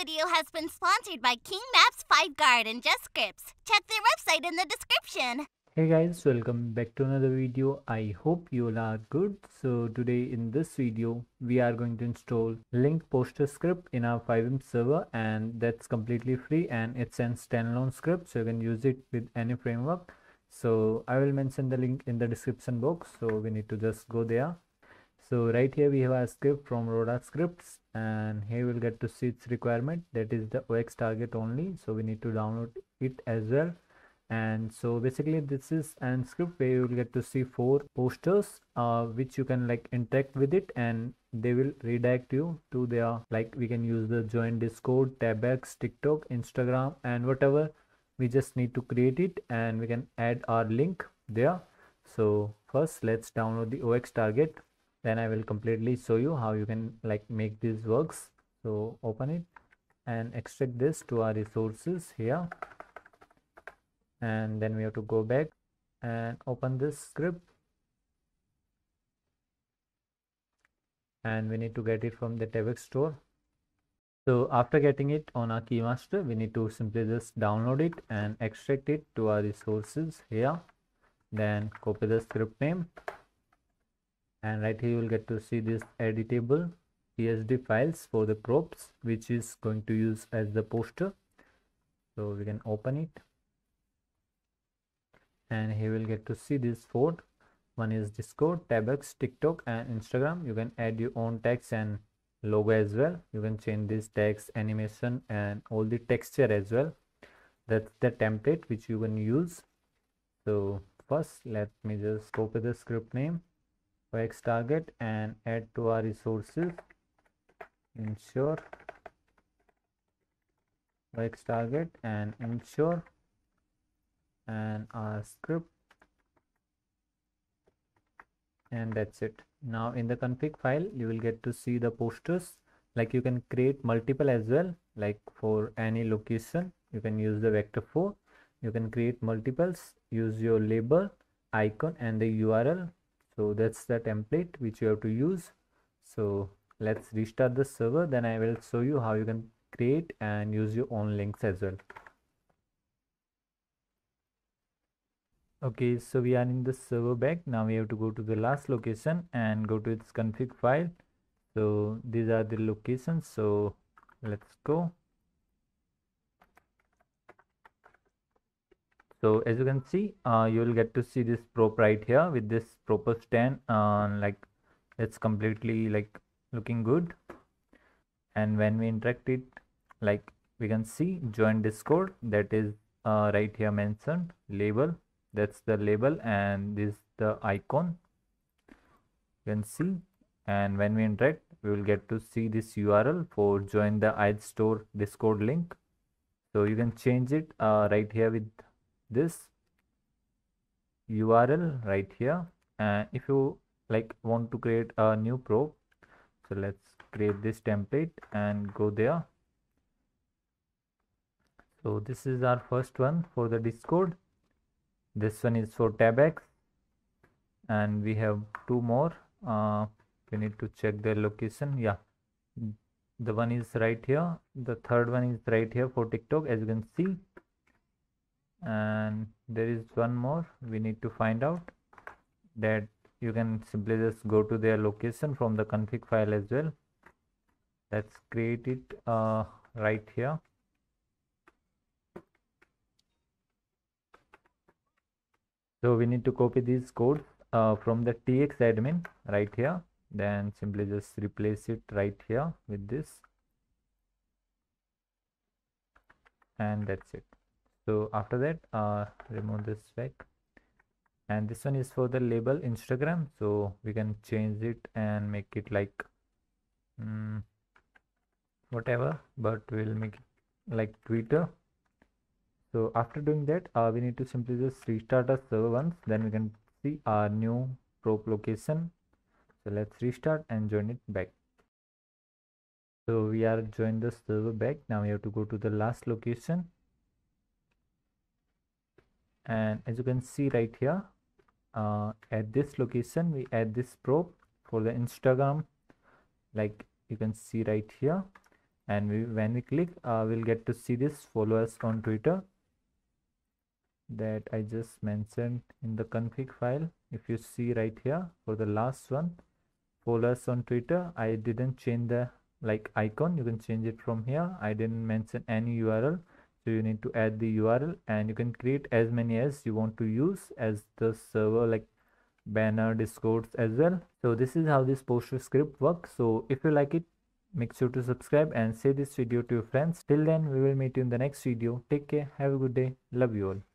video has been sponsored by King Maps FiveGuard and JustScripts. Check their website in the description. Hey guys, welcome back to another video. I hope you all are good. So today in this video, we are going to install link poster script in our FiveM server, and that's completely free and it's an standalone script, so you can use it with any framework. So I will mention the link in the description box, so we need to just go there. So right here we have our script from Roda Scripts, and here we'll get to see its requirement, that is the OX target only, so we need to download it as well. And so basically this is an script where you will get to see 4 posters which you can like interact with it, and they will redirect you to their, like, we can use the join Discord, Tebex, TikTok, Instagram, and whatever. We just need to create it and we can add our link there. So first let's download the OX target. Then I will completely show you how you can like make these works. So open it and extract this to our resources here, and then we have to go back and open this script, and we need to get it from the Tebex store. So after getting it on our Keymaster, we need to simply just download it and extract it to our resources here, then copy the script name. And right here you will get to see this editable PSD files for the props, which is going to use as the poster. So we can open it, and here we'll get to see these 4. One is Discord, Tebex, TikTok, and Instagram. You can add your own tags and logo as well. You can change these tags, animation, and all the texture as well. That's the template which you can use. So first let me just copy the script name OX target and add to our resources. Ensure OX target and ensure, and our script, and that's it. Now in the config file you will get to see the posters, like you can create multiple as well, like for any location you can use the vector 4. You can create multiples, use your label, icon, and the URL. So that's the template which you have to use. So let's restart the server, then I will show you how you can create and use your own links as well. Okay, so we are in the server back. Now we have to go to the last location and go to its config file. So these are the locations, so let's go. So as you can see, you will get to see this prop right here with this proper stand, like it's completely like looking good. And when we interact it, like we can see join Discord, that is right here mentioned, label, that's the label, and this is the icon you can see. And when we interact, we will get to see this URL for join the iStore Discord link. So you can change it right here with this URL right here, and if you like want to create a new prop, so let's create this template and go there. So this is our first one for the Discord, this one is for Tebex, and we have 2 more. We need to check their location. Yeah, the one is right here, the third one is right here for TikTok, as you can see. And there is one more we need to find out, that you can simply just go to their location from the config file as well. Let's create it right here. So we need to copy these codes from the TX admin right here, then simply just replace it right here with this, and that's it. So after that, remove this back, and this one is for the label Instagram, so we can change it and make it like whatever, but we'll make it like Twitter. So after doing that, we need to simply just restart our server once, then we can see our new prop location. So let's restart and join it back. So we are joined the server back. Now we have to go to the last location, and as you can see right here, at this location we add this prop for the Instagram, like you can see right here, and when we click, we'll get to see this follow us on Twitter that I just mentioned in the config file. If you see right here for the last one, follow us on Twitter, I didn't change the like icon. You can change it from here. I didn't mention any URL, so you need to add the URL, and you can create as many as you want to use as the server, like banner, discords as well. So this is how this poster script works. So if you like it, make sure to subscribe and share this video to your friends. Till then, we will meet you in the next video. Take care, have a good day, love you all.